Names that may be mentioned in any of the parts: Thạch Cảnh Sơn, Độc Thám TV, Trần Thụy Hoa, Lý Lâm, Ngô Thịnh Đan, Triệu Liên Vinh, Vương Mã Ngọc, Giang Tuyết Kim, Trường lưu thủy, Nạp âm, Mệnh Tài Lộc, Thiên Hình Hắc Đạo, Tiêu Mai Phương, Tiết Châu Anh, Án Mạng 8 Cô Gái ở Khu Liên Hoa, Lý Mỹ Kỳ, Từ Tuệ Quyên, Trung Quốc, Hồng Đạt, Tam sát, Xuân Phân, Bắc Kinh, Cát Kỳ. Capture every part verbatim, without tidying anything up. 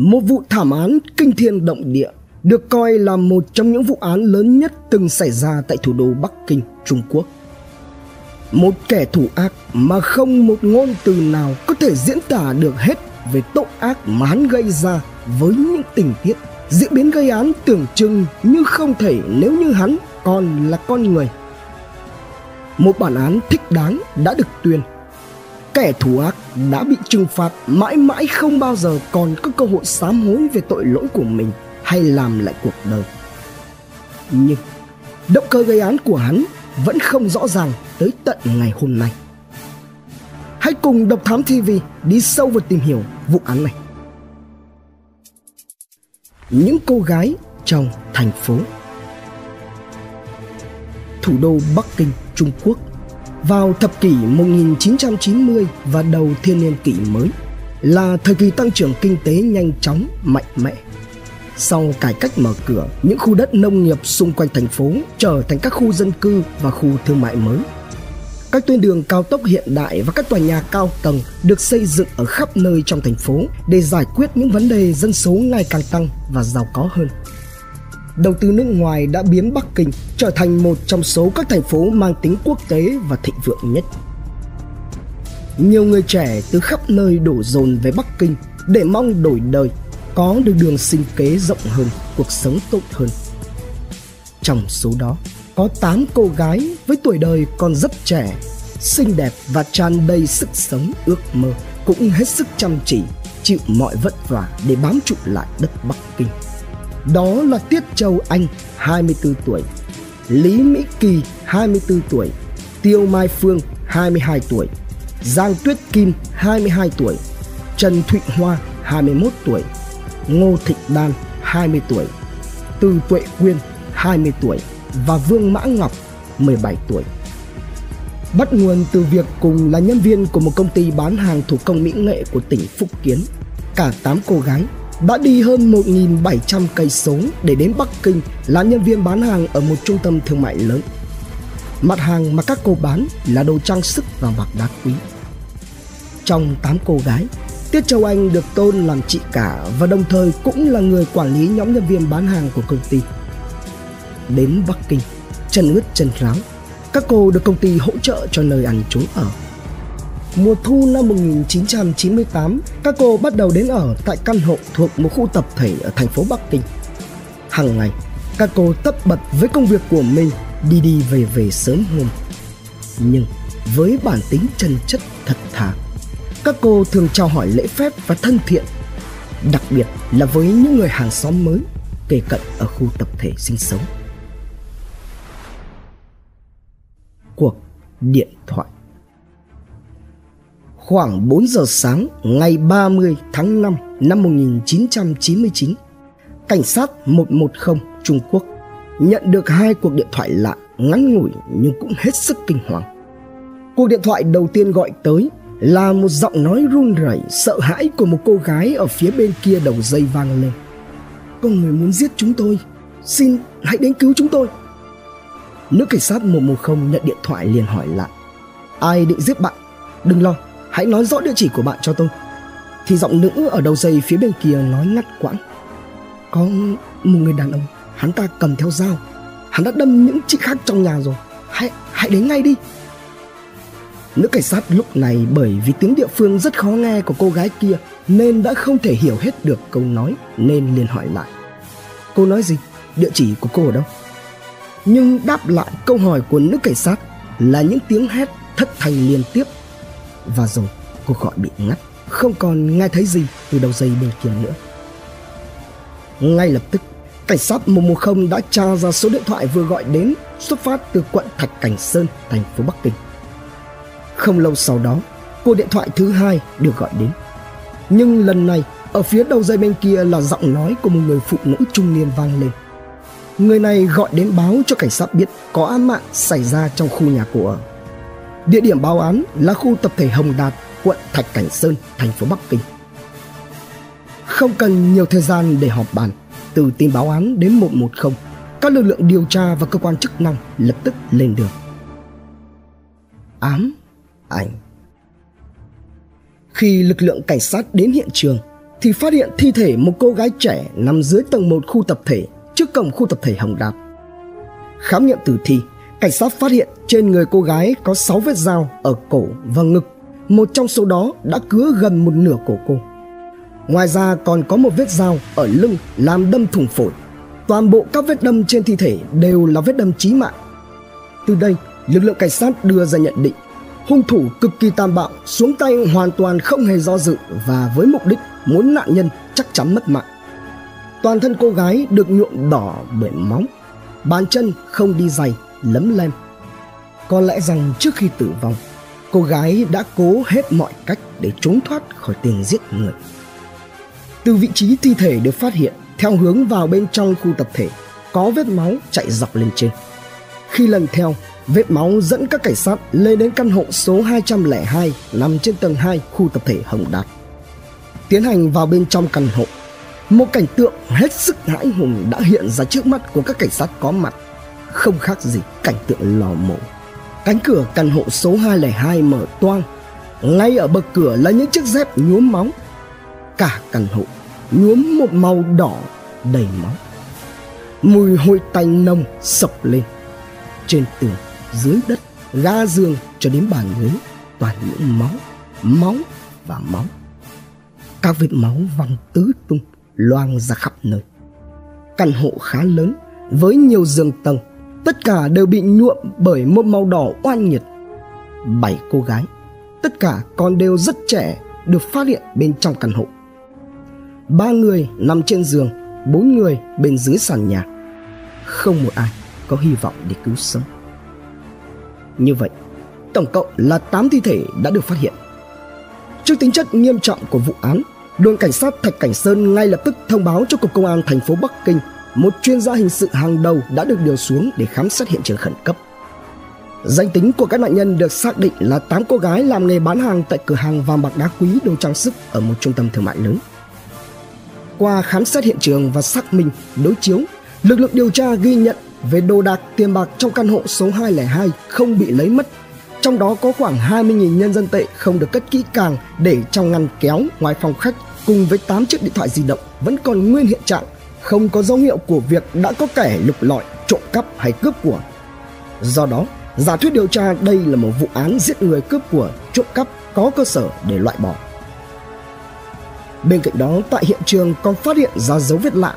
Một vụ thảm án kinh thiên động địa được coi là một trong những vụ án lớn nhất từng xảy ra tại thủ đô Bắc Kinh, Trung Quốc. Một kẻ thủ ác mà không một ngôn từ nào có thể diễn tả được hết về tội ác mà hắn gây ra, với những tình tiết diễn biến gây án tưởng chừng như không thể nếu như hắn còn là con người. Một bản án thích đáng đã được tuyên. Kẻ thủ ác đã bị trừng phạt mãi mãi, không bao giờ còn có cơ hội sám hối về tội lỗi của mình hay làm lại cuộc đời. Nhưng động cơ gây án của hắn vẫn không rõ ràng tới tận ngày hôm nay. Hãy cùng Độc Thám ti vi đi sâu vào tìm hiểu vụ án này. Những cô gái trong thành phố. Thủ đô Bắc Kinh, Trung Quốc vào thập kỷ một nghìn chín trăm chín mươi và đầu thiên niên kỷ mới là thời kỳ tăng trưởng kinh tế nhanh chóng, mạnh mẽ. Sau cải cách mở cửa, những khu đất nông nghiệp xung quanh thành phố trở thành các khu dân cư và khu thương mại mới. Các tuyến đường cao tốc hiện đại và các tòa nhà cao tầng được xây dựng ở khắp nơi trong thành phố để giải quyết những vấn đề dân số ngày càng tăng và giàu có hơn. Đầu tư nước ngoài đã biến Bắc Kinh trở thành một trong số các thành phố mang tính quốc tế và thịnh vượng nhất. Nhiều người trẻ từ khắp nơi đổ dồn về Bắc Kinh để mong đổi đời, có được đường sinh kế rộng hơn, cuộc sống tốt hơn. Trong số đó, có tám cô gái với tuổi đời còn rất trẻ, xinh đẹp và tràn đầy sức sống, ước mơ, cũng hết sức chăm chỉ, chịu mọi vất vả để bám trụ lại đất Bắc Kinh. Đó là Tiết Châu Anh, hai mươi tư tuổi, Lý Mỹ Kỳ, hai mươi tư tuổi, Tiêu Mai Phương, hai mươi hai tuổi, Giang Tuyết Kim, hai mươi hai tuổi, Trần Thụy Hoa, hai mươi mốt tuổi, Ngô Thịnh Đan, hai mươi tuổi, Từ Tuệ Quyên, hai mươi tuổi và Vương Mã Ngọc, mười bảy tuổi. Bắt nguồn từ việc cùng là nhân viên của một công ty bán hàng thủ công mỹ nghệ của tỉnh Phúc Kiến, cả tám cô gái đã đi hơn một nghìn bảy trăm cây số để đến Bắc Kinh làm nhân viên bán hàng ở một trung tâm thương mại lớn. Mặt hàng mà các cô bán là đồ trang sức và vàng đá quý. Trong tám cô gái, Tiết Châu Anh được tôn làm chị cả và đồng thời cũng là người quản lý nhóm nhân viên bán hàng của công ty. Đến Bắc Kinh, chân ướt chân ráo, các cô được công ty hỗ trợ cho nơi ăn trốn ở. Mùa thu năm một nghìn chín trăm chín mươi tám, các cô bắt đầu đến ở tại căn hộ thuộc một khu tập thể ở thành phố Bắc Kinh. Hàng ngày, các cô tất bật với công việc của mình, đi đi về về sớm hôm. Nhưng với bản tính chân chất thật thà, các cô thường chào hỏi lễ phép và thân thiện, đặc biệt là với những người hàng xóm mới kề cận ở khu tập thể sinh sống. Cuộc điện thoại. Khoảng bốn giờ sáng ngày ba mươi tháng 5 năm một nghìn chín trăm chín mươi chín, cảnh sát một một không Trung Quốc nhận được hai cuộc điện thoại lạ, ngắn ngủi nhưng cũng hết sức kinh hoàng. Cuộc điện thoại đầu tiên gọi tới là một giọng nói run rẩy, sợ hãi của một cô gái ở phía bên kia đầu dây vang lên. "Có người muốn giết chúng tôi, xin hãy đến cứu chúng tôi." Nữ cảnh sát một một không nhận điện thoại liền hỏi lại: "Ai định giết bạn? Đừng lo, hãy nói rõ địa chỉ của bạn cho tôi." Thì giọng nữ ở đầu dây phía bên kia nói ngắt quãng: "Có một người đàn ông, hắn ta cầm theo dao, hắn đã đâm những chị khác trong nhà rồi, hãy hãy đến ngay đi." Nữ cảnh sát lúc này, bởi vì tiếng địa phương rất khó nghe của cô gái kia nên đã không thể hiểu hết được câu nói, nên liền hỏi lại: "Cô nói gì? Địa chỉ của cô ở đâu?" Nhưng đáp lại câu hỏi của nữ cảnh sát là những tiếng hét thất thanh liên tiếp. Và rồi cuộc gọi bị ngắt, không còn nghe thấy gì từ đầu dây bên kia nữa. Ngay lập tức, cảnh sát một một không đã tra ra số điện thoại vừa gọi đến xuất phát từ quận Thạch Cảnh Sơn, thành phố Bắc Kinh. Không lâu sau đó, cuộc điện thoại thứ hai được gọi đến. Nhưng lần này, ở phía đầu dây bên kia là giọng nói của một người phụ nữ trung niên vang lên. Người này gọi đến báo cho cảnh sát biết có án mạng xảy ra trong khu nhà cô ở. Địa điểm báo án là khu tập thể Hồng Đạt, quận Thạch Cảnh Sơn, thành phố Bắc Kinh. Không cần nhiều thời gian để họp bàn, từ tin báo án đến một một không, các lực lượng điều tra và cơ quan chức năng lập tức lên đường. Ám ảnh. Khi lực lượng cảnh sát đến hiện trường, thì phát hiện thi thể một cô gái trẻ nằm dưới tầng một khu tập thể, trước cổng khu tập thể Hồng Đạt. Khám nghiệm tử thi, cảnh sát phát hiện trên người cô gái có sáu vết dao ở cổ và ngực, một trong số đó đã cứa gần một nửa cổ cô. Ngoài ra còn có một vết dao ở lưng làm đâm thủng phổi. Toàn bộ các vết đâm trên thi thể đều là vết đâm chí mạng. Từ đây, lực lượng cảnh sát đưa ra nhận định hung thủ cực kỳ tàn bạo, xuống tay hoàn toàn không hề do dự và với mục đích muốn nạn nhân chắc chắn mất mạng. Toàn thân cô gái được nhuộm đỏ bởi máu, bàn chân không đi giày, lấm lem. Có lẽ rằng trước khi tử vong, cô gái đã cố hết mọi cách để trốn thoát khỏi tên giết người. Từ vị trí thi thể được phát hiện, theo hướng vào bên trong khu tập thể, có vết máu chạy dọc lên trên. Khi lần theo, vết máu dẫn các cảnh sát lên đến căn hộ số hai không hai nằm trên tầng hai khu tập thể Hồng Đạt. Tiến hành vào bên trong căn hộ, một cảnh tượng hết sức hãi hùng đã hiện ra trước mắt của các cảnh sát có mặt, không khác gì cảnh tượng lò mổ. Cánh cửa căn hộ số hai không hai mở toang, ngay ở bậc cửa là những chiếc dép nhuốm máu. Cả căn hộ nhuốm một màu đỏ đầy máu. Mùi hôi tanh nồng sộc lên. Trên tường, dưới đất, ga giường cho đến bàn ghế, toàn những máu, máu và máu. Các vết máu văng tứ tung, loang ra khắp nơi. Căn hộ khá lớn, với nhiều giường tầng, tất cả đều bị nhuộm bởi một màu đỏ oan nghiệt. Bảy cô gái, tất cả còn đều rất trẻ, được phát hiện bên trong căn hộ. Ba người nằm trên giường, bốn người bên dưới sàn nhà. Không một ai có hy vọng để cứu sống. Như vậy, tổng cộng là tám thi thể đã được phát hiện. Trước tính chất nghiêm trọng của vụ án, đồn cảnh sát Thạch Cảnh Sơn ngay lập tức thông báo cho Cục Công an thành phố Bắc Kinh, một chuyên gia hình sự hàng đầu đã được điều xuống để khám xét hiện trường khẩn cấp. Danh tính của các nạn nhân được xác định là tám cô gái làm nghề bán hàng tại cửa hàng vàng bạc đá quý đồ trang sức ở một trung tâm thương mại lớn. Qua khám xét hiện trường và xác minh, đối chiếu, lực lượng điều tra ghi nhận về đồ đạc tiền bạc trong căn hộ số hai không hai không bị lấy mất. Trong đó có khoảng hai mươi nghìn nhân dân tệ không được cất kỹ càng để trong ngăn kéo ngoài phòng khách cùng với tám chiếc điện thoại di động vẫn còn nguyên hiện trạng, không có dấu hiệu của việc đã có kẻ lục lọi, trộm cắp hay cướp của. Do đó, giả thuyết điều tra đây là một vụ án giết người cướp của, trộm cắp có cơ sở để loại bỏ. Bên cạnh đó, tại hiện trường còn phát hiện ra dấu vết lạ.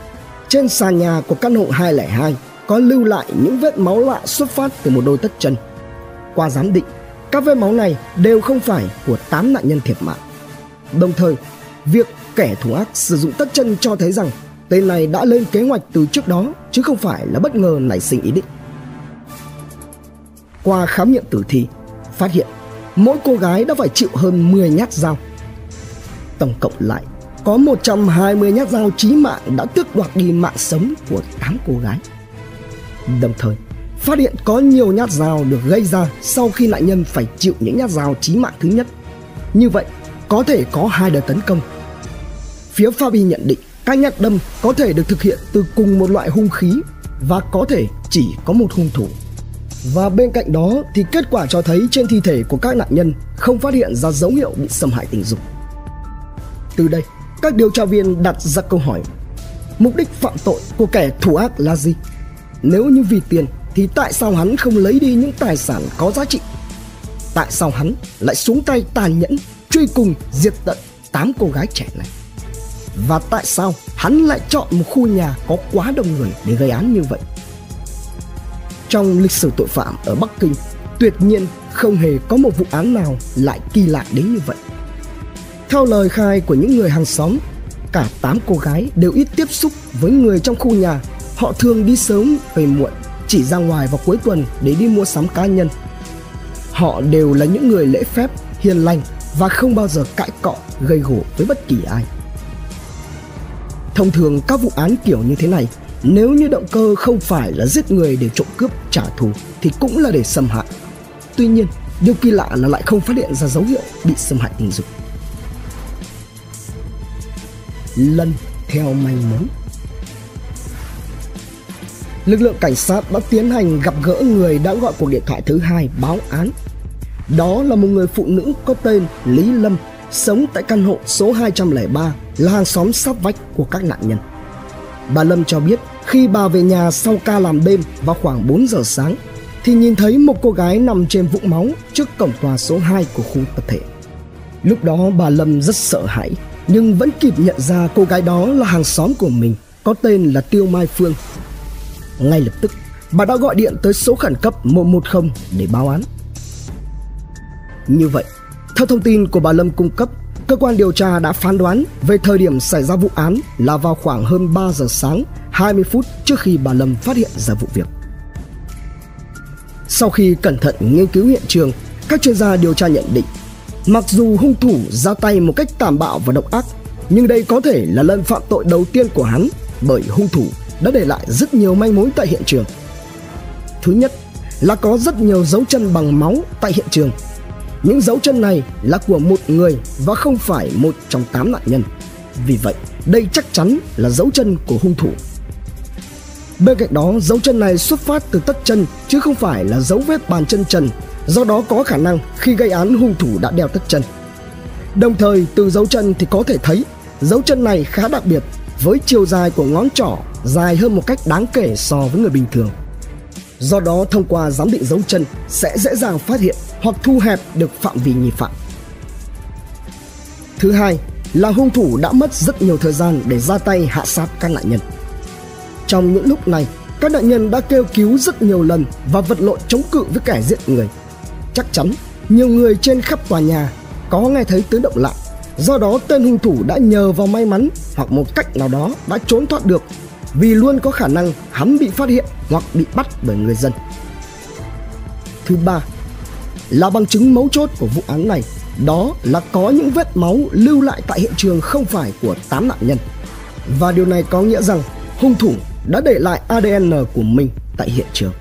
Trên sàn nhà của căn hộ hai không hai có lưu lại những vết máu lạ xuất phát từ một đôi tất chân. Qua giám định, các vết máu này đều không phải của tám nạn nhân thiệt mạng. Đồng thời, việc kẻ thủ ác sử dụng tất chân cho thấy rằng tên này đã lên kế hoạch từ trước đó chứ không phải là bất ngờ nảy sinh ý định. Qua khám nghiệm tử thi, phát hiện mỗi cô gái đã phải chịu hơn mười nhát dao. Tổng cộng lại có một trăm hai mươi nhát dao chí mạng đã tước đoạt đi mạng sống của tám cô gái. Đồng thời, phát hiện có nhiều nhát dao được gây ra sau khi nạn nhân phải chịu những nhát dao chí mạng thứ nhất. Như vậy, có thể có hai đợt tấn công. Phía pháp y nhận định các nhát đâm có thể được thực hiện từ cùng một loại hung khí và có thể chỉ có một hung thủ. Và bên cạnh đó thì kết quả cho thấy trên thi thể của các nạn nhân không phát hiện ra dấu hiệu bị xâm hại tình dục. Từ đây, các điều tra viên đặt ra câu hỏi: mục đích phạm tội của kẻ thủ ác là gì? Nếu như vì tiền thì tại sao hắn không lấy đi những tài sản có giá trị? Tại sao hắn lại xuống tay tàn nhẫn, truy cùng diệt tận tám cô gái trẻ này? Và tại sao hắn lại chọn một khu nhà có quá đông người để gây án như vậy? Trong lịch sử tội phạm ở Bắc Kinh, tuyệt nhiên không hề có một vụ án nào lại kỳ lạ đến như vậy. Theo lời khai của những người hàng xóm, cả tám cô gái đều ít tiếp xúc với người trong khu nhà. Họ thường đi sớm về muộn, chỉ ra ngoài vào cuối tuần để đi mua sắm cá nhân. Họ đều là những người lễ phép, hiền lành và không bao giờ cãi cọ, gây gổ với bất kỳ ai. Thông thường các vụ án kiểu như thế này, nếu như động cơ không phải là giết người để trộm cướp trả thù thì cũng là để xâm hại. Tuy nhiên, điều kỳ lạ là lại không phát hiện ra dấu hiệu bị xâm hại tình dục. Lần theo manh mối, lực lượng cảnh sát đã tiến hành gặp gỡ người đã gọi cuộc điện thoại thứ hai báo án. Đó là một người phụ nữ có tên Lý Lâm, sống tại căn hộ số hai trăm lẻ ba, là hàng xóm sát vách của các nạn nhân. Bà Lâm cho biết khi bà về nhà sau ca làm đêm vào khoảng bốn giờ sáng thì nhìn thấy một cô gái nằm trên vũng máu trước cổng tòa số hai của khu tập thể. Lúc đó bà Lâm rất sợ hãi nhưng vẫn kịp nhận ra cô gái đó là hàng xóm của mình, có tên là Tiêu Mai Phương. Ngay lập tức, bà đã gọi điện tới số khẩn cấp một một không để báo án. Như vậy, theo thông tin của bà Lâm cung cấp, cơ quan điều tra đã phán đoán về thời điểm xảy ra vụ án là vào khoảng hơn ba giờ sáng, hai mươi phút trước khi bà Lâm phát hiện ra vụ việc. Sau khi cẩn thận nghiên cứu hiện trường, các chuyên gia điều tra nhận định mặc dù hung thủ ra tay một cách tàn bạo và độc ác, nhưng đây có thể là lần phạm tội đầu tiên của hắn, bởi hung thủ đã để lại rất nhiều manh mối tại hiện trường. Thứ nhất là có rất nhiều dấu chân bằng máu tại hiện trường. Những dấu chân này là của một người và không phải một trong tám nạn nhân. Vì vậy, đây chắc chắn là dấu chân của hung thủ. Bên cạnh đó, dấu chân này xuất phát từ tất chân chứ không phải là dấu vết bàn chân trần. Do đó có khả năng khi gây án hung thủ đã đeo tất chân. Đồng thời từ dấu chân thì có thể thấy dấu chân này khá đặc biệt, với chiều dài của ngón trỏ dài hơn một cách đáng kể so với người bình thường. Do đó thông qua giám định dấu chân sẽ dễ dàng phát hiện hoặc thu hẹp được phạm vi nghi phạm. Thứ hai là hung thủ đã mất rất nhiều thời gian để ra tay hạ sát các nạn nhân. Trong những lúc này, các nạn nhân đã kêu cứu rất nhiều lần và vật lộn chống cự với kẻ giết người. Chắc chắn nhiều người trên khắp tòa nhà có nghe thấy tiếng động lạ, do đó tên hung thủ đã nhờ vào may mắn hoặc một cách nào đó đã trốn thoát được, vì luôn có khả năng hắn bị phát hiện hoặc bị bắt bởi người dân. Thứ ba là bằng chứng mấu chốt của vụ án này, đó là có những vết máu lưu lại tại hiện trường không phải của tám nạn nhân, và điều này có nghĩa rằng hung thủ đã để lại a đê en của mình tại hiện trường.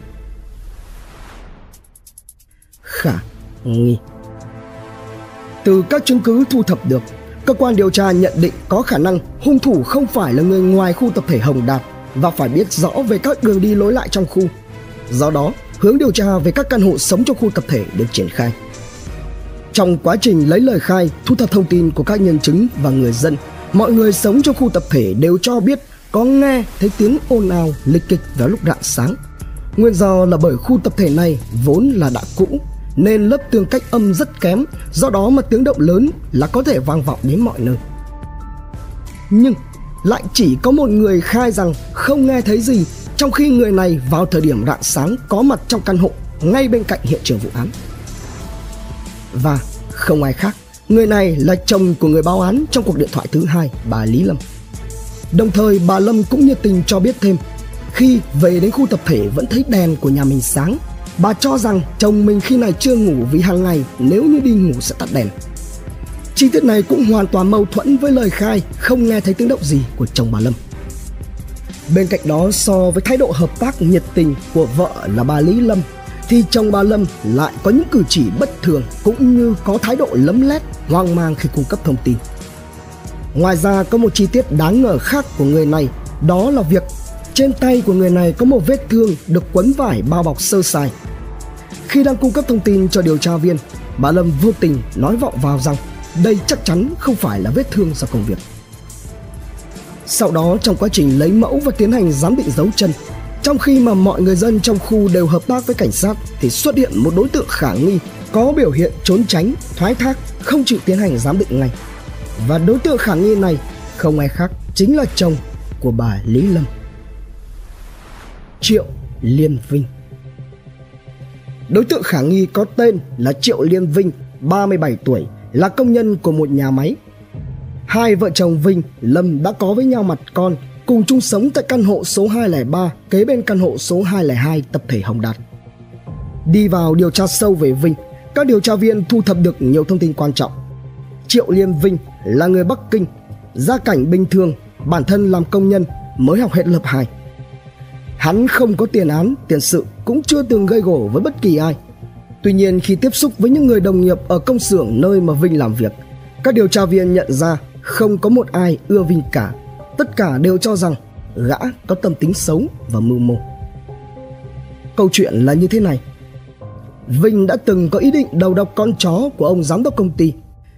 Khả nghi. Từ các chứng cứ thu thập được, cơ quan điều tra nhận định có khả năng hung thủ không phải là người ngoài khu tập thể Hồng Đạt và phải biết rõ về các đường đi lối lại trong khu. Do đó, hướng điều tra về các căn hộ sống trong khu tập thể được triển khai. Trong quá trình lấy lời khai, thu thập thông tin của các nhân chứng và người dân, mọi người sống trong khu tập thể đều cho biết có nghe thấy tiếng ồn ào lịch kịch vào lúc rạng sáng. Nguyên do là bởi khu tập thể này vốn là đã cũ nên lớp tường cách âm rất kém, do đó mà tiếng động lớn là có thể vang vọng đến mọi nơi. Nhưng lại chỉ có một người khai rằng không nghe thấy gì, trong khi người này vào thời điểm rạng sáng có mặt trong căn hộ ngay bên cạnh hiện trường vụ án. Và không ai khác, người này là chồng của người báo án trong cuộc điện thoại thứ hai, bà Lý Lâm. Đồng thời bà Lâm cũng nhiệt tình cho biết thêm, khi về đến khu tập thể vẫn thấy đèn của nhà mình sáng. Bà cho rằng chồng mình khi này chưa ngủ, vì hàng ngày nếu như đi ngủ sẽ tắt đèn. Chi tiết này cũng hoàn toàn mâu thuẫn với lời khai không nghe thấy tiếng động gì của chồng bà Lâm. Bên cạnh đó, so với thái độ hợp tác nhiệt tình của vợ là bà Lý Lâm, thì chồng bà Lâm lại có những cử chỉ bất thường cũng như có thái độ lấm lét, hoang mang khi cung cấp thông tin. Ngoài ra có một chi tiết đáng ngờ khác của người này, đó là việc trên tay của người này có một vết thương được quấn vải bao bọc sơ sài. Khi đang cung cấp thông tin cho điều tra viên, bà Lâm vô tình nói vọng vào rằng đây chắc chắn không phải là vết thương do công việc. Sau đó trong quá trình lấy mẫu và tiến hành giám định dấu chân, trong khi mà mọi người dân trong khu đều hợp tác với cảnh sát, thì xuất hiện một đối tượng khả nghi có biểu hiện trốn tránh, thoái thác, không chịu tiến hành giám định ngay. Và đối tượng khả nghi này không ai khác chính là chồng của bà Lý Lâm, Triệu Liên Vinh. Đối tượng khả nghi có tên là Triệu Liên Vinh, ba mươi bảy tuổi, là công nhân của một nhà máy. Hai vợ chồng Vinh, Lâm đã có với nhau mặt con, cùng chung sống tại căn hộ số hai không ba kế bên căn hộ số hai không hai tập thể Hồng Đạt. Đi vào điều tra sâu về Vinh, các điều tra viên thu thập được nhiều thông tin quan trọng. Triệu Liên Vinh là người Bắc Kinh, gia cảnh bình thường, bản thân làm công nhân, mới học hết lớp hai. Hắn không có tiền án, tiền sự, cũng chưa từng gây gổ với bất kỳ ai. Tuy nhiên khi tiếp xúc với những người đồng nghiệp ở công xưởng nơi mà Vinh làm việc, các điều tra viên nhận ra không có một ai ưa Vinh cả. Tất cả đều cho rằng gã có tâm tính xấu và mưu mô. Câu chuyện là như thế này. Vinh đã từng có ý định đầu độc con chó của ông giám đốc công ty.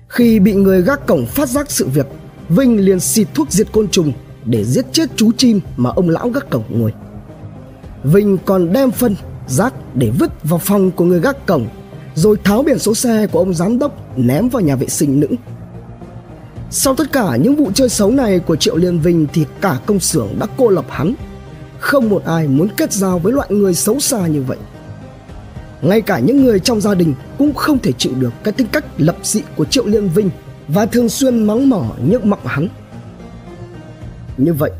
Khi bị người gác cổng phát giác sự việc, Vinh liền xịt thuốc diệt côn trùng để giết chết chú chim mà ông lão gác cổng ngồi. Vinh còn đem phân, rác để vứt vào phòng của người gác cổng, rồi tháo biển số xe của ông giám đốc ném vào nhà vệ sinh nữ. Sau tất cả những vụ chơi xấu này của Triệu Liên Vinh thì cả công xưởng đã cô lập hắn. Không một ai muốn kết giao với loại người xấu xa như vậy. Ngay cả những người trong gia đình cũng không thể chịu được cái tính cách lập dị của Triệu Liên Vinh và thường xuyên mắng mỏ nhức mọng hắn. Như vậy,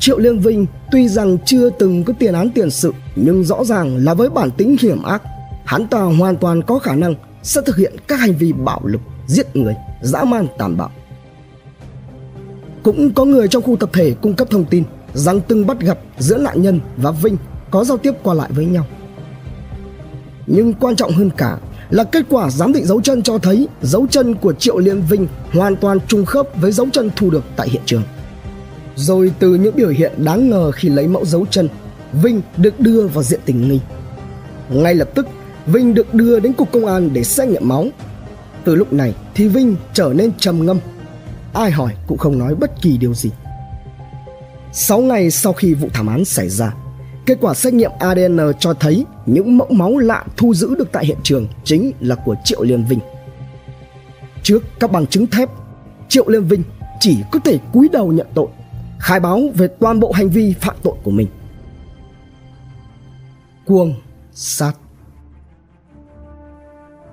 Triệu Liên Vinh tuy rằng chưa từng có tiền án tiền sự, nhưng rõ ràng là với bản tính hiểm ác, hắn ta hoàn toàn có khả năng sẽ thực hiện các hành vi bạo lực, giết người, dã man tàn bạo. Cũng có người trong khu tập thể cung cấp thông tin rằng từng bắt gặp giữa nạn nhân và Vinh có giao tiếp qua lại với nhau. Nhưng quan trọng hơn cả là kết quả giám định dấu chân cho thấy dấu chân của Triệu Liên Vinh hoàn toàn trùng khớp với dấu chân thu được tại hiện trường. Rồi từ những biểu hiện đáng ngờ khi lấy mẫu dấu chân, Vinh được đưa vào diện tình nghi. Ngay lập tức, Vinh được đưa đến cục công an để xét nghiệm máu. Từ lúc này thì Vinh trở nên trầm ngâm, ai hỏi cũng không nói bất kỳ điều gì. Sáu ngày sau khi vụ thảm án xảy ra, kết quả xét nghiệm a đê en cho thấy những mẫu máu lạ thu giữ được tại hiện trường chính là của Triệu Liên Vinh. Trước các bằng chứng thép, Triệu Liên Vinh chỉ có thể cúi đầu nhận tội, khai báo về toàn bộ hành vi phạm tội của mình. Cuồng sát.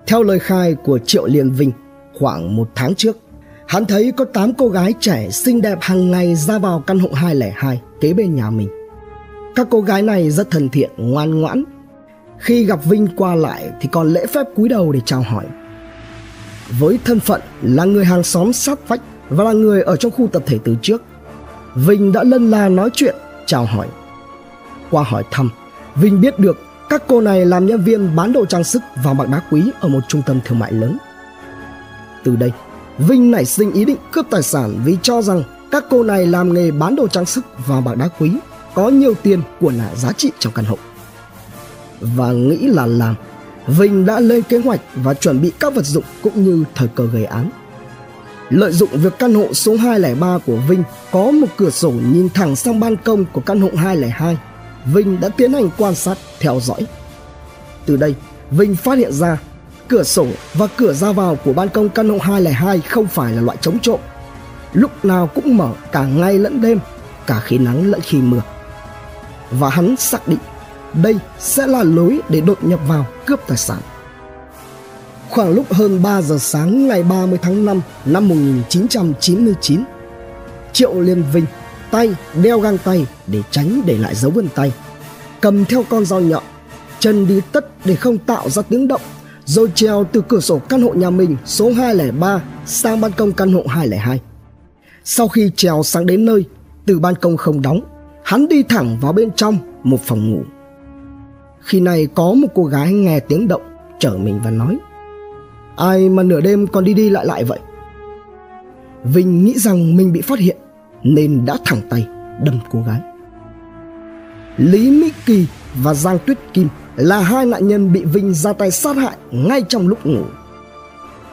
Theo lời khai của Triệu Liên Vinh, khoảng một tháng trước, hắn thấy có tám cô gái trẻ xinh đẹp hàng ngày ra vào căn hộ hai không hai kế bên nhà mình. Các cô gái này rất thân thiện, ngoan ngoãn. Khi gặp Vinh qua lại thì còn lễ phép cúi đầu để chào hỏi. Với thân phận là người hàng xóm sát vách và là người ở trong khu tập thể từ trước, Vinh đã lân la nói chuyện, chào hỏi. Qua hỏi thăm, Vinh biết được các cô này làm nhân viên bán đồ trang sức và mặc đá quý ở một trung tâm thương mại lớn. Từ đây, Vinh nảy sinh ý định cướp tài sản vì cho rằng các cô này làm nghề bán đồ trang sức và bạc đá quý, có nhiều tiền của nả giá trị trong căn hộ. Và nghĩ là làm, Vinh đã lên kế hoạch và chuẩn bị các vật dụng cũng như thời cơ gây án. Lợi dụng việc căn hộ số hai không ba của Vinh có một cửa sổ nhìn thẳng sang ban công của căn hộ hai không hai, Vinh đã tiến hành quan sát, theo dõi. Từ đây, Vinh phát hiện ra cửa sổ và cửa ra vào của ban công căn hộ hai không hai không phải là loại chống trộm, lúc nào cũng mở cả ngày lẫn đêm, cả khi nắng lẫn khi mưa. Và hắn xác định đây sẽ là lối để đột nhập vào cướp tài sản. Khoảng lúc hơn ba giờ sáng ngày ba mươi tháng năm năm một nghìn chín trăm chín mươi chín, Triệu Liên Vinh tay đeo găng tay để tránh để lại dấu vân tay, cầm theo con dao nhọn, chân đi tất để không tạo ra tiếng động, rồi trèo từ cửa sổ căn hộ nhà mình số hai không ba sang ban công căn hộ hai không hai. Sau khi trèo sang đến nơi, từ ban công không đóng, hắn đi thẳng vào bên trong một phòng ngủ. Khi này có một cô gái nghe tiếng động, trở mình và nói: "Ai mà nửa đêm còn đi đi lại lại vậy?" Vinh nghĩ rằng mình bị phát hiện nên đã thẳng tay đâm cô gái. Lý Mỹ Kỳ và Giang Tuyết Kim là hai nạn nhân bị Vinh ra tay sát hại ngay trong lúc ngủ.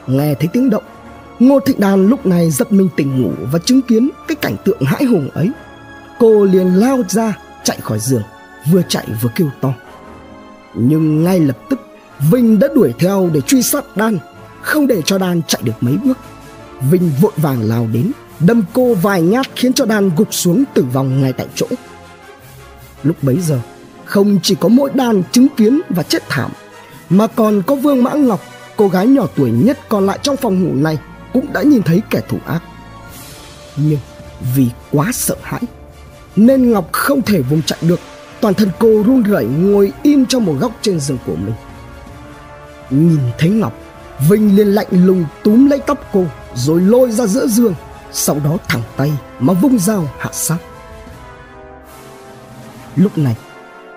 Nghe thấy tiếng động, Ngô Thịnh Đan lúc này giật mình tỉnh ngủ và chứng kiến cái cảnh tượng hãi hùng ấy. Cô liền lao ra chạy khỏi giường, vừa chạy vừa kêu to. Nhưng ngay lập tức Vinh đã đuổi theo để truy sát Đan, không để cho Đan chạy được mấy bước. Vinh vội vàng lao đến đâm cô vài nhát khiến cho Đan gục xuống tử vong ngay tại chỗ. Lúc bấy giờ không chỉ có mỗi Đan chứng kiến và chết thảm, mà còn có Vương Mã Ngọc, cô gái nhỏ tuổi nhất còn lại trong phòng ngủ này, cũng đã nhìn thấy kẻ thủ ác. Nhưng vì quá sợ hãi nên Ngọc không thể vùng chạy được, toàn thân cô run rẩy ngồi im trong một góc trên giường của mình. Nhìn thấy Ngọc, Vinh liền lạnh lùng túm lấy tóc cô rồi lôi ra giữa giường, sau đó thẳng tay mà vung dao hạ sát. Lúc này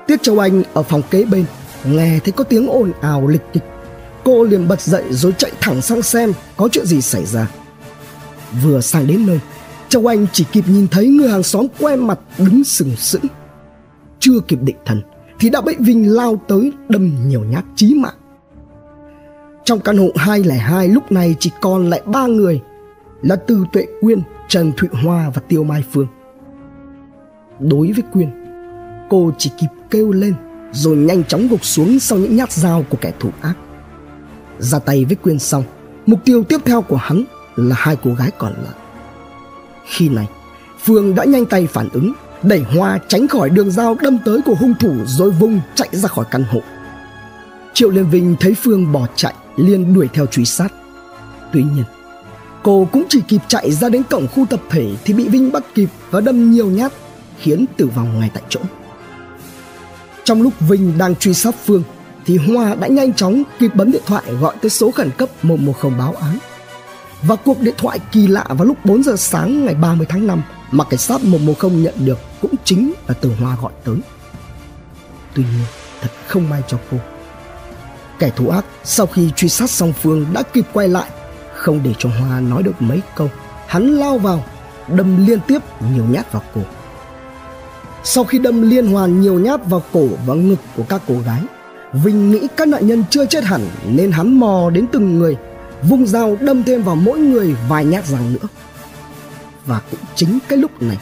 Tiết Châu Anh ở phòng kế bên nghe thấy có tiếng ồn ào lịch kịch. Cô liền bật dậy rồi chạy thẳng sang xem có chuyện gì xảy ra. Vừa sang đến nơi, Châu Anh chỉ kịp nhìn thấy người hàng xóm quen mặt đứng sừng sững. Chưa kịp định thần thì đã bị Vinh lao tới đâm nhiều nhát chí mạng. Trong căn hộ hai không hai lúc này chỉ còn lại ba người là Từ Tuệ Quyên, Trần Thụy Hoa và Tiêu Mai Phương. Đối với Quyên, cô chỉ kịp kêu lên rồi nhanh chóng gục xuống sau những nhát dao của kẻ thủ ác. Ra tay với Quyên xong, mục tiêu tiếp theo của hắn là hai cô gái còn lại. Khi này, Phương đã nhanh tay phản ứng, đẩy Hoa tránh khỏi đường dao đâm tới của hung thủ rồi vùng chạy ra khỏi căn hộ. Triệu Liên Vinh thấy Phương bỏ chạy liền đuổi theo truy sát. Tuy nhiên, cô cũng chỉ kịp chạy ra đến cổng khu tập thể thì bị Vinh bắt kịp và đâm nhiều nhát, khiến tử vong ngay tại chỗ. Trong lúc Vinh đang truy sát Phương thì Hoa đã nhanh chóng kịp bấm điện thoại gọi tới số khẩn cấp một một không báo án. Và cuộc điện thoại kỳ lạ vào lúc bốn giờ sáng ngày ba mươi tháng năm mà cảnh sát một một không nhận được cũng chính là từ Hoa gọi tới. Tuy nhiên, thật không may cho cô, kẻ thủ ác sau khi truy sát xong Phương đã kịp quay lại. Không để cho Hoa nói được mấy câu, hắn lao vào đâm liên tiếp nhiều nhát vào cổ. Sau khi đâm liên hoàn nhiều nhát vào cổ và ngực của các cô gái, Vinh nghĩ các nạn nhân chưa chết hẳn nên hắn mò đến từng người, vung dao đâm thêm vào mỗi người vài nhát răng nữa. Và cũng chính cái lúc này,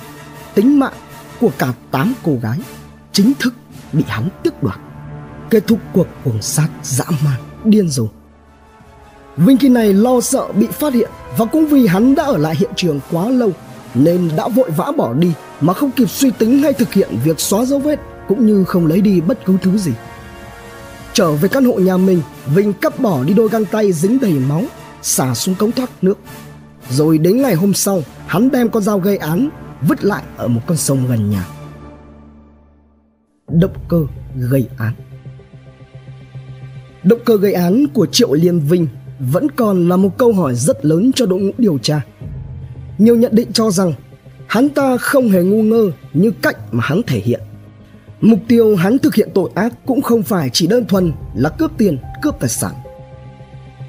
tính mạng của cả tám cô gái chính thức bị hắn tước đoạt, kết thúc cuộc cuồng sát dã man điên rồ. Vinh khi này lo sợ bị phát hiện, và cũng vì hắn đã ở lại hiện trường quá lâu nên đã vội vã bỏ đi mà không kịp suy tính hay thực hiện việc xóa dấu vết, cũng như không lấy đi bất cứ thứ gì. Trở về căn hộ nhà mình, Vinh cắt bỏ đi đôi găng tay dính đầy máu, xả xuống cống thoát nước. Rồi đến ngày hôm sau, hắn đem con dao gây án vứt lại ở một con sông gần nhà. Động cơ gây án. Động cơ gây án của Triệu Liên Vinh vẫn còn là một câu hỏi rất lớn cho đội ngũ điều tra. Nhiều nhận định cho rằng hắn ta không hề ngu ngơ như cách mà hắn thể hiện. Mục tiêu hắn thực hiện tội ác cũng không phải chỉ đơn thuần là cướp tiền, cướp tài sản.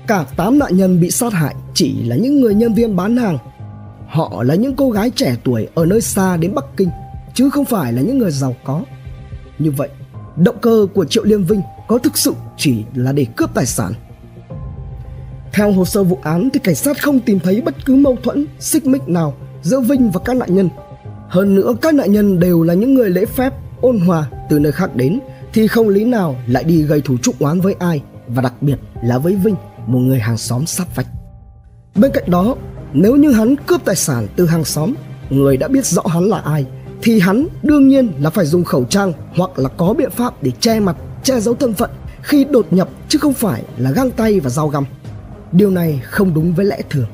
Cả tám nạn nhân bị sát hại chỉ là những người nhân viên bán hàng. Họ là những cô gái trẻ tuổi ở nơi xa đến Bắc Kinh, chứ không phải là những người giàu có. Như vậy, động cơ của Triệu Liên Vinh có thực sự chỉ là để cướp tài sản? Theo hồ sơ vụ án thì cảnh sát không tìm thấy bất cứ mâu thuẫn, xích mích nào giữa Vinh và các nạn nhân. Hơn nữa, các nạn nhân đều là những người lễ phép, ôn hòa từ nơi khác đến, thì không lý nào lại đi gây thù chuốc oán với ai, và đặc biệt là với Vinh, một người hàng xóm sát vách. Bên cạnh đó, nếu như hắn cướp tài sản từ hàng xóm, người đã biết rõ hắn là ai, thì hắn đương nhiên là phải dùng khẩu trang hoặc là có biện pháp để che mặt, che giấu thân phận khi đột nhập, chứ không phải là găng tay và dao găm. Điều này không đúng với lẽ thường.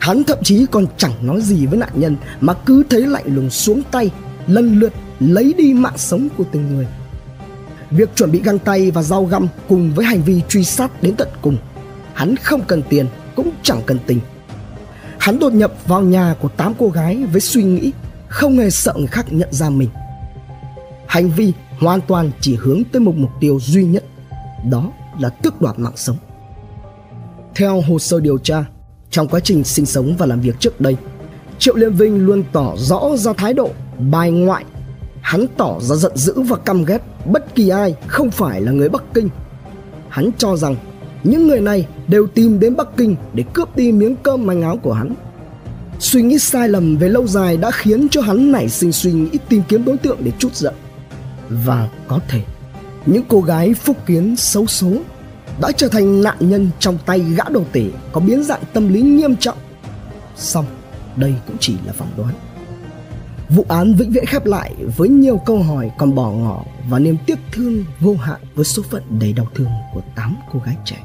Hắn thậm chí còn chẳng nói gì với nạn nhân mà cứ thấy lạnh lùng xuống tay, lần lượt lấy đi mạng sống của từng người. Việc chuẩn bị găng tay và dao găm cùng với hành vi truy sát đến tận cùng, hắn không cần tiền cũng chẳng cần tình. Hắn đột nhập vào nhà của tám cô gái với suy nghĩ không hề sợ người khác nhận ra mình. Hành vi hoàn toàn chỉ hướng tới một mục tiêu duy nhất, đó là tước đoạt mạng sống. Theo hồ sơ điều tra, trong quá trình sinh sống và làm việc trước đây, Triệu Liên Vinh luôn tỏ rõ ra thái độ bài ngoại. Hắn tỏ ra giận dữ và căm ghét bất kỳ ai không phải là người Bắc Kinh. Hắn cho rằng những người này đều tìm đến Bắc Kinh để cướp đi miếng cơm manh áo của hắn. Suy nghĩ sai lầm về lâu dài đã khiến cho hắn nảy sinh suy nghĩ tìm kiếm đối tượng để trút giận. Và có thể những cô gái phúc kiến xấu số đã trở thành nạn nhân trong tay gã đồ tể có biến dạng tâm lý nghiêm trọng. Song đây cũng chỉ là phỏng đoán. Vụ án vĩnh viễn khép lại với nhiều câu hỏi còn bỏ ngỏ và niềm tiếc thương vô hạn với số phận đầy đau thương của tám cô gái trẻ.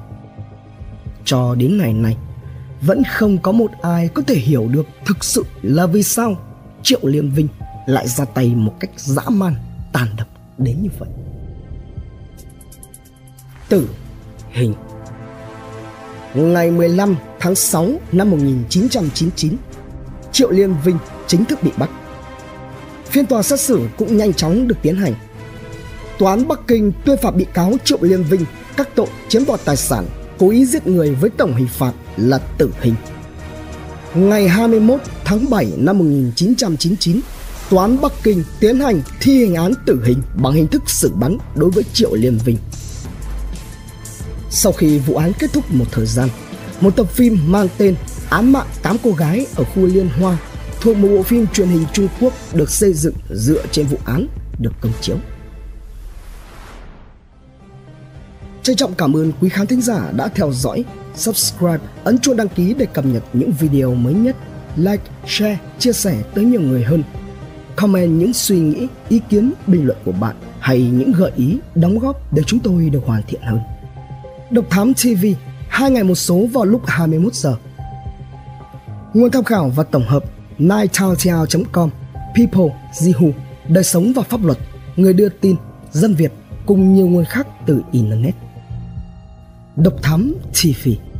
Cho đến ngày này, vẫn không có một ai có thể hiểu được thực sự là vì sao Triệu Liên Vinh lại ra tay một cách dã man, tàn độc đến như vậy. Tử hình. Ngày mười lăm tháng sáu năm một nghìn chín trăm chín mươi chín, Triệu Liên Vinh chính thức bị bắt. Phiên tòa xét xử cũng nhanh chóng được tiến hành. Tòa án Bắc Kinh tuyên phạt bị cáo Triệu Liên Vinh các tội chiếm đoạt tài sản, cố ý giết người với tổng hình phạt là tử hình. Ngày hai mươi mốt tháng bảy năm một nghìn chín trăm chín mươi chín, Tòa án Bắc Kinh tiến hành thi hành án tử hình bằng hình thức xử bắn đối với Triệu Liên Vinh. Sau khi vụ án kết thúc một thời gian, một tập phim mang tên Án Mạng tám Cô Gái ở Khu Liên Hoa thuộc một bộ phim truyền hình Trung Quốc được xây dựng dựa trên vụ án được công chiếu. Trân trọng cảm ơn quý khán thính giả đã theo dõi, subscribe, ấn chuông đăng ký để cập nhật những video mới nhất, like, share, chia sẻ tới nhiều người hơn. Comment những suy nghĩ, ý kiến, bình luận của bạn hay những gợi ý, đóng góp để chúng tôi được hoàn thiện hơn. Độc Thám ti vi, hai ngày một số vào lúc hai mươi mốt giờ. Nguồn tham khảo và tổng hợp nine town t l dot com, People, Yahoo, Đời Sống và Pháp Luật, Người Đưa Tin, Dân Việt cùng nhiều nguồn khác từ Internet. Độc Thám ti vi.